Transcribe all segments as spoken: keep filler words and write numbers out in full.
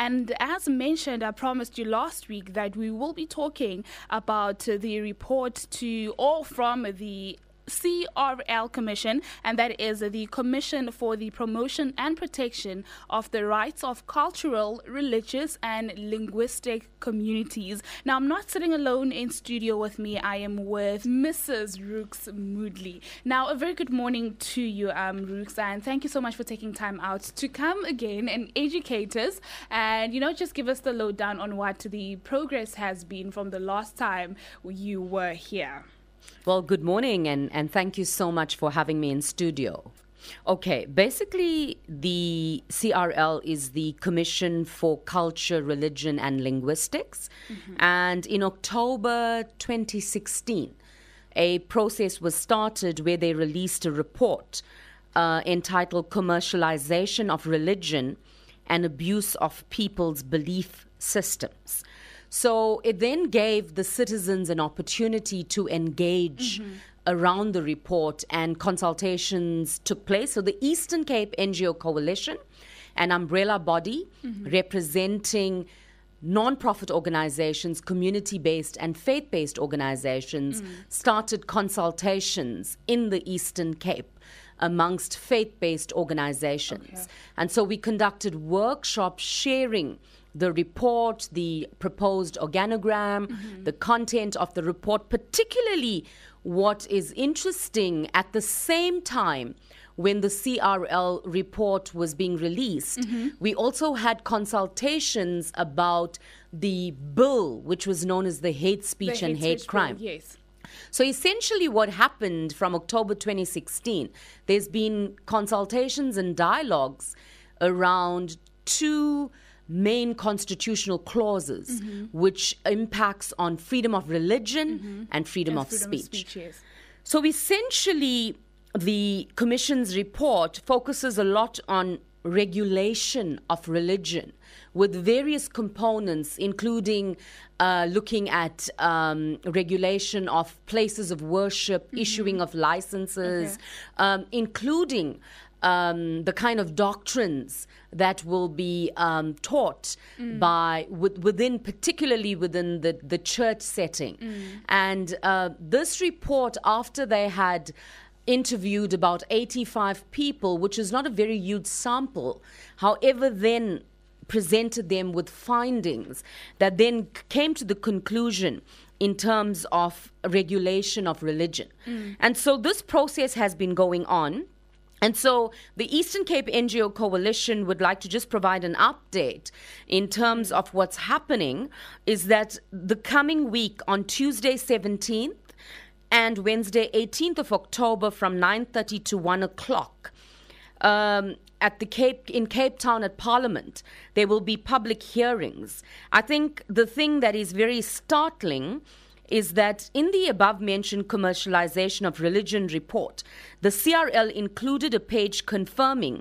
And as mentioned, I promised you last week that we will be talking about the report to or from the C R L Commission, and that is the Commission for the Promotion and Protection of the Rights of Cultural, Religious and Linguistic Communities. Now, I'm not sitting alone in studio with me. I am with Missus Rooks Moodley. Now, a very good morning to you, um, Rooks, and thank you so much for taking time out to come again and educate us and, you know, just give us the lowdown on what the progress has been from the last time you were here. Well, good morning, and, and thank you so much for having me in studio. Okay, basically the C R L is the Commission for Culture, Religion and Linguistics. Mm-hmm. And in October twenty sixteen, a process was started where they released a report uh, entitled Commercialization of Religion and Abuse of People's Belief Systems. So it then gave the citizens an opportunity to engage mm-hmm. around the report, and consultations took place. So the Eastern Cape N G O Coalition, an umbrella body mm-hmm. representing non-profit organizations, community-based and faith-based organizations, mm-hmm. started consultations in the Eastern Cape amongst faith-based organizations. Okay. And so we conducted workshops sharing the report, the proposed organogram, mm-hmm. the content of the report. Particularly what is interesting, at the same time when the C R L report was being released, mm-hmm. we also had consultations about the bill, which was known as the Hate Speech the and Hate, hate, hate Crime. Bill, yes. So essentially what happened from October twenty sixteen, there's been consultations and dialogues around two main constitutional clauses, mm-hmm. which impacts on freedom of religion mm-hmm. and freedom, and of, freedom speech. of speech. Yes. So essentially, the Commission's report focuses a lot on regulation of religion with various components, including uh, looking at um, regulation of places of worship, mm-hmm. issuing of licenses, okay. um, including Um, the kind of doctrines that will be um, taught mm. by with, within, particularly within the, the church setting. Mm. And uh, this report, after they had interviewed about eighty-five people, which is not a very huge sample, however, then presented them with findings that then came to the conclusion in terms of regulation of religion. Mm. And so this process has been going on. And so the Eastern Cape N G O Coalition would like to just provide an update in terms of what's happening, is that the coming week on Tuesday the seventeenth and Wednesday the eighteenth of October from nine thirty to one o'clock um, at the Cape in Cape Town at Parliament, there will be public hearings. I think the thing that is very startling is that in the above-mentioned commercialization of religion report, the C R L included a page confirming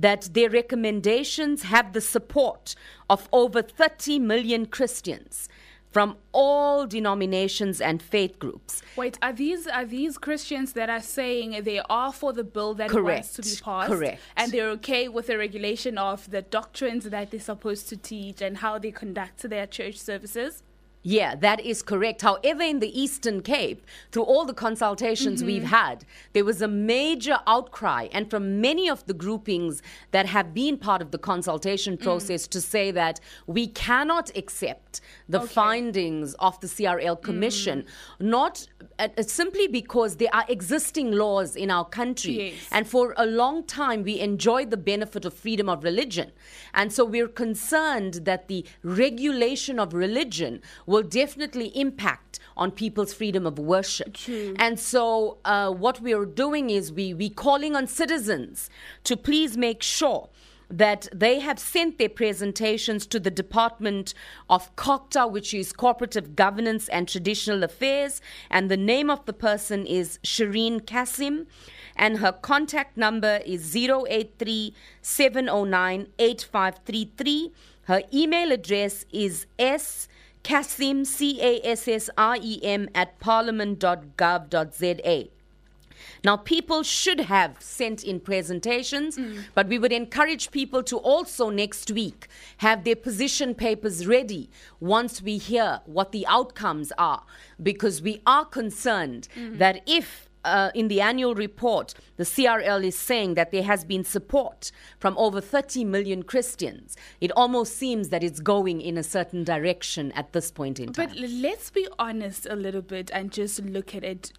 that their recommendations have the support of over thirty million Christians from all denominations and faith groups. Wait, are these are these Christians that are saying they are for the bill that correct. Wants to be passed? Correct. And they're okay with the regulation of the doctrines that they're supposed to teach and how they conduct their church services? Yeah, that is correct. However, in the Eastern Cape, through all the consultations mm-hmm. we've had, there was a major outcry, and from many of the groupings that have been part of the consultation process mm. to say that we cannot accept the okay. findings of the C R L Commission, mm. not uh, simply because there are existing laws in our country. Yes. And for a long time, we enjoyed the benefit of freedom of religion. And so we're concerned that the regulation of religion will definitely impact on people's freedom of worship. True. And so uh, what we are doing is we we calling on citizens to please make sure that they have sent their presentations to the Department of COCTA, which is Corporate Governance and Traditional Affairs, and the name of the person is Shireen Kasim, and her contact number is zero eight three, seven zero nine, eight five three three. Her email address is s Kasim, C A S S R E M, at parliament dot gov dot z a. Now, people should have sent in presentations, mm. but we would encourage people to also next week have their position papers ready once we hear what the outcomes are, because we are concerned mm. that if uh, in the annual report, the C R L is saying that there has been support from over thirty million Christians, it almost seems that it's going in a certain direction at this point in time. But let's be honest a little bit and just look at it.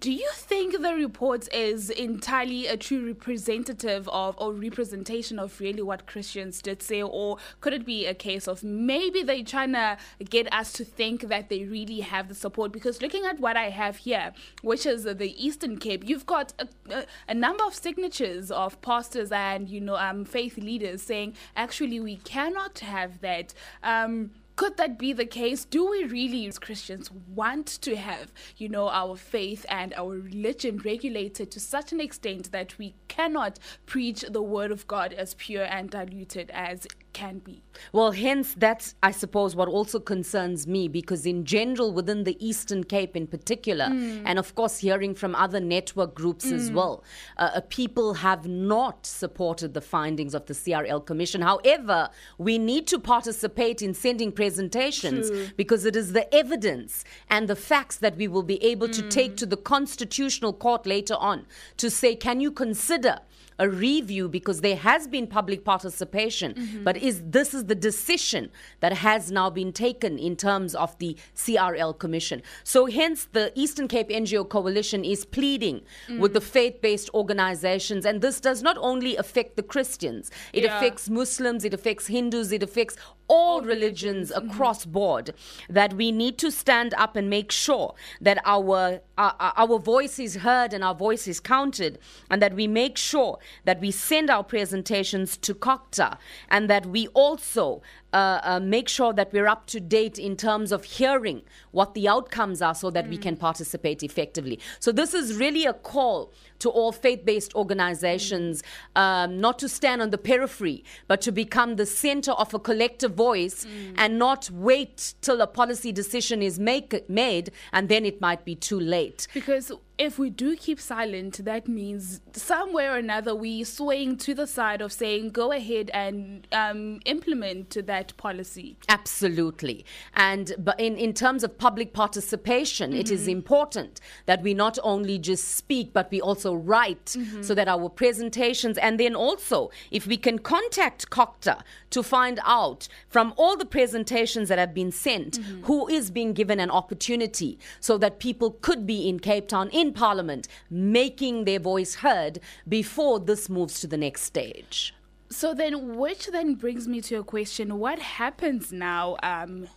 Do you think the report is entirely a true representative of or representation of really what Christians did say? Or could it be a case of maybe they're trying to get us to think that they really have the support? Because looking at what I have here, which is the Eastern Cape, you've got a, a, a number of signatures of pastors and, you know, um, faith leaders saying, actually, we cannot have that. Um Could that be the case? Do we really, as Christians, want to have, you know, our faith and our religion regulated to such an extent that we cannot preach the word of God as pure and diluted as can be? Well, hence, that's, I suppose, what also concerns me, because in general, within the Eastern Cape in particular, mm. and of course, hearing from other network groups mm. as well, uh, people have not supported the findings of the C R L Commission. However, we need to participate in sending presentations True. because it is the evidence and the facts that we will be able mm. to take to the Constitutional Court later on to say, can you consider a review, because there has been public participation, mm-hmm. but is this is the decision that has now been taken in terms of the C R L Commission. So hence the Eastern Cape N G O Coalition is pleading mm. with the faith-based organizations, and this does not only affect the Christians, it yeah. affects Muslims, it affects Hindus, it affects all religions mm-hmm. across board, that we need to stand up and make sure that our, our, our voice is heard and our voice is counted, and that we make sure that we send our presentations to COCTA, and that we also uh, uh, make sure that we're up to date in terms of hearing what the outcomes are so that mm. we can participate effectively. So this is really a call to all faith-based organizations, mm. um, not to stand on the periphery, but to become the center of a collective voice mm. and not wait till a policy decision is make, made and then it might be too late. Because if we do keep silent, that means somewhere or another we swaying to the side of saying go ahead and um, implement that policy. Absolutely. And but in, in terms of public participation, mm-hmm. it is important that we not only just speak, but we also write mm-hmm. so that our presentations, and then also if we can contact COCTA to find out from all the presentations that have been sent, mm-hmm. who is being given an opportunity so that people could be in Cape Town, in Parliament, making their voice heard before this moves to the next stage. So then, which then brings me to a question. What happens now? Um,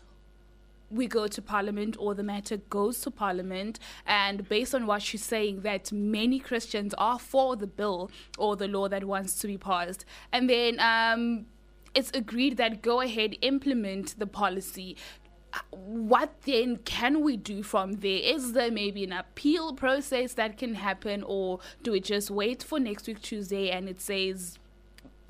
we go to Parliament, or the matter goes to Parliament, and based on what she's saying, that many Christians are for the bill or the law that wants to be passed. And then um, it's agreed that go ahead, implement the policy. What then can we do from there? Is there maybe an appeal process that can happen, or do we just wait for next week Tuesday and it says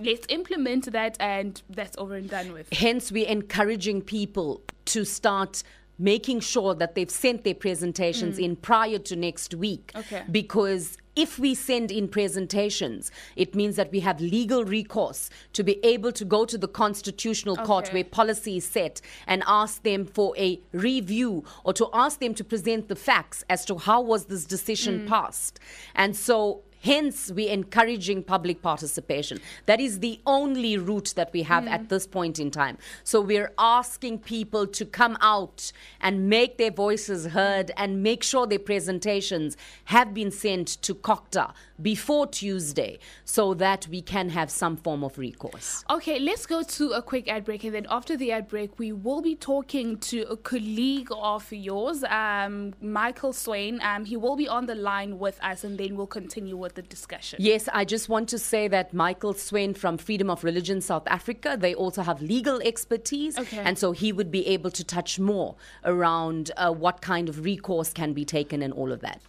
let's implement that and that's over and done with? Hence we're encouraging people to start making sure that they've sent their presentations mm. in prior to next week. Okay. Because if we send in presentations, it means that we have legal recourse to be able to go to the Constitutional okay. Court where policy is set and ask them for a review, or to ask them to present the facts as to how was this decision mm. passed. And so hence, we're encouraging public participation. That is the only route that we have mm. at this point in time. So we're asking people to come out and make their voices heard and make sure their presentations have been sent to COCTA before Tuesday so that we can have some form of recourse. Okay, let's go to a quick ad break, and then after the ad break, we will be talking to a colleague of yours, um, Michael Swain. Um, he will be on the line with us, and then we'll continue with the discussion. Yes, I just want to say that Michael Swain from Freedom of Religion South Africa, they also have legal expertise, okay. and so he would be able to touch more around uh, what kind of recourse can be taken and all of that.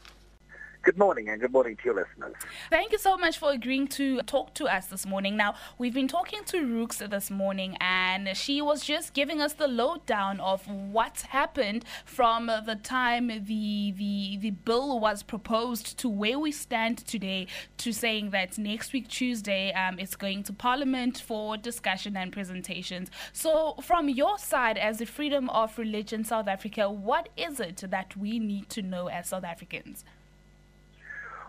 Good morning, and good morning to your listeners. Thank you so much for agreeing to talk to us this morning. Now, we've been talking to Rooks this morning, and she was just giving us the lowdown of what's happened from the time the the the bill was proposed to where we stand today, to saying that next week, Tuesday, um, it's going to Parliament for discussion and presentations. So from your side, as the Freedom of Religion South Africa, what is it that we need to know as South Africans?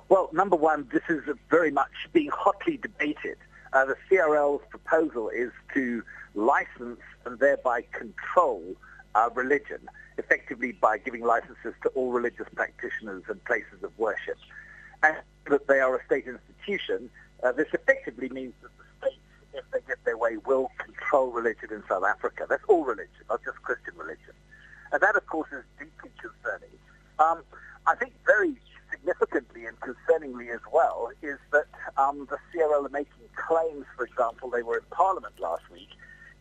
Well, number one, this is very much being hotly debated. Uh, the C R L's proposal is to license and thereby control uh, religion, effectively by giving licenses to all religious practitioners and places of worship. And that they are a state institution, uh, this effectively means that the states, if they get their way, will control religion in South Africa. That's all religion, not just Christian religion. And that, of course, is deeply concerning. Um, I think very significantly and concerningly as well is that um, the C R L are making claims. For example, they were in Parliament last week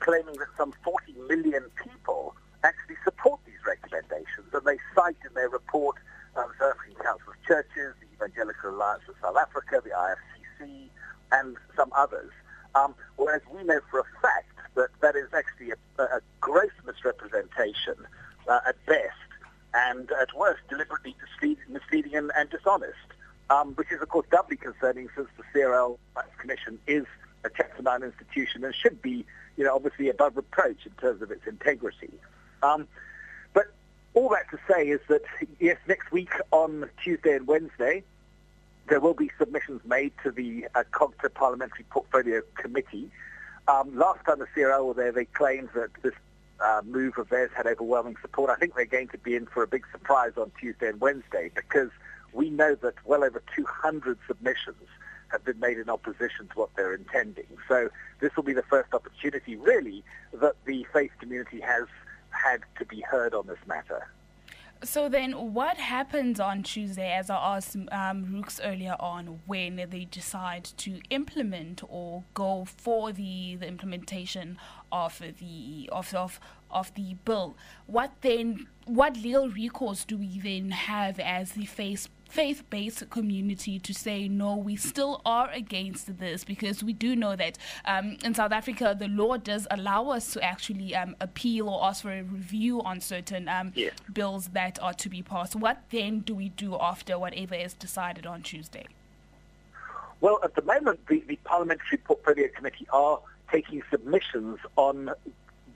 claiming that some forty million people actually support these recommendations, and they cite in their report uh, the African Council of Churches, the Evangelical Alliance of South Africa, the I F C C, and some others, um, whereas we know for a fact that that is actually a, a gross misrepresentation uh, at best, and at worst deliberately misleading and, and dishonest, um, which is, of course, doubly concerning since the C R L Commission is a Chapter nine institution and should be, you know, obviously above reproach in terms of its integrity. Um, but all that to say is that, yes, next week on Tuesday and Wednesday, there will be submissions made to the uh, COGTA Parliamentary Portfolio Committee. Um, last time the C R L were there, they claimed that this Uh, move of theirs had overwhelming support. I think they're going to be in for a big surprise on Tuesday and Wednesday, because we know that well over two hundred submissions have been made in opposition to what they're intending. So this will be the first opportunity, really, that the faith community has had to be heard on this matter. So then what happens on Tuesday, as I asked um, Rooks earlier on, when they decide to implement or go for the, the implementation of the of, of of the bill? What then? What legal recourse do we then have as the faith, faith-based community to say, no, we still are against this? Because we do know that um, in South Africa, the law does allow us to actually um, appeal or ask for a review on certain um, yeah. bills that are to be passed. What then do we do after whatever is decided on Tuesday? Well, at the moment, the, the Parliamentary Portfolio Committee are taking submissions on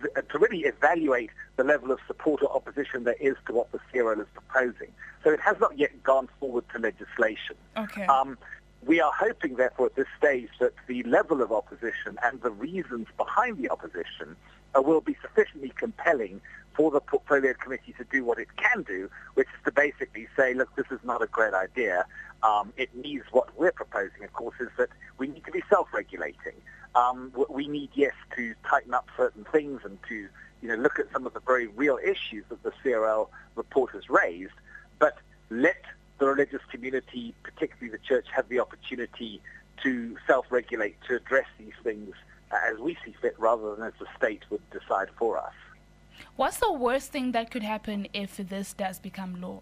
the, to really evaluate the level of support or opposition there is to what the C R L is proposing. So it has not yet gone forward to legislation. Okay. Um, we are hoping, therefore, at this stage that the level of opposition and the reasons behind the opposition uh, will be sufficiently compelling for the Portfolio Committee to do what it can do, which is to basically say, look, this is not a great idea. Um, it needs what we're proposing, of course, is that we need to be self-regulating. Um, we need, yes, to tighten up certain things and to, you know, look at some of the very real issues that the C R L report has raised, but let the religious community, particularly the church, have the opportunity to self-regulate, to address these things as we see fit rather than as the state would decide for us. What's the worst thing that could happen if this does become law?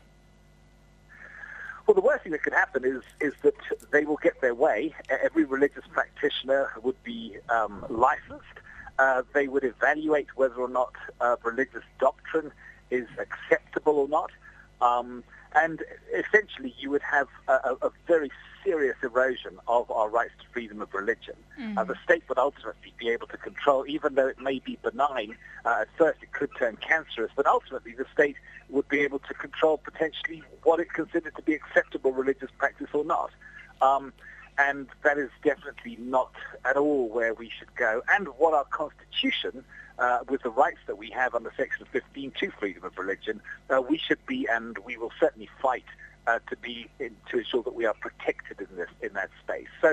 Well, the worst thing that could happen is is that they will get their way. Every religious practitioner would be um, licensed. Uh, they would evaluate whether or not uh, religious doctrine is acceptable or not. Um, and essentially, you would have a, a very serious erosion of our rights to freedom of religion. Mm. Uh, the state would ultimately be able to control, even though it may be benign, uh, at first it could turn cancerous, but ultimately the state would be able to control potentially what it considered to be acceptable religious practice or not. Um, and that is definitely not at all where we should go, and what our Constitution, uh, with the rights that we have under Section fifteen to freedom of religion, uh, we should be, and we will certainly fight Uh, to be in, to ensure that we are protected in this in that space. So,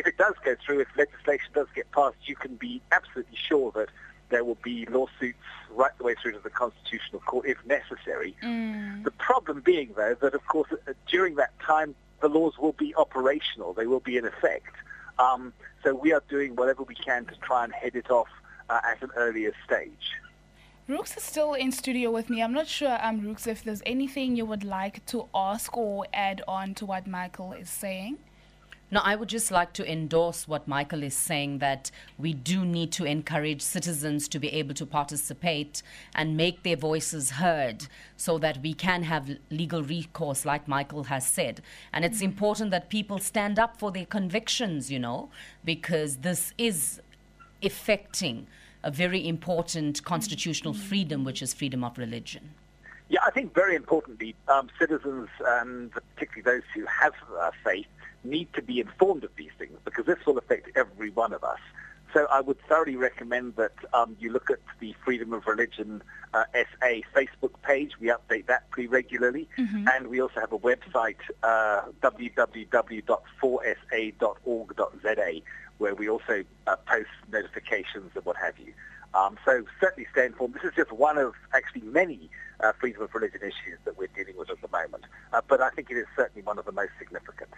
if it does go through, if legislation does get passed, you can be absolutely sure that there will be lawsuits right the way through to the Constitutional Court if necessary. Mm. The problem being, though, that of course uh, during that time the laws will be operational; they will be in effect. Um, so we are doing whatever we can to try and head it off uh, at an earlier stage. Rooks is still in studio with me. I'm not sure, um, Rooks, if there's anything you would like to ask or add on to what Michael is saying. No, I would just like to endorse what Michael is saying, that we do need to encourage citizens to be able to participate and make their voices heard so that we can have legal recourse, like Michael has said. And it's mm-hmm. important that people stand up for their convictions, you know, because this is affecting a very important constitutional mm-hmm. freedom, which is freedom of religion. Yeah, I think very importantly, um, citizens, and particularly those who have uh, faith, need to be informed of these things, because this will affect every one of us. So I would thoroughly recommend that um, you look at the Freedom of Religion uh, S A Facebook page. We update that pretty regularly. Mm-hmm. And we also have a website, uh, w w w dot four s a dot org dot z a, where we also uh, post notifications and what have you. Um, so certainly stay informed. This is just one of actually many uh, freedom of religion issues that we're dealing with at the moment. Uh, but I think it is certainly one of the most significant.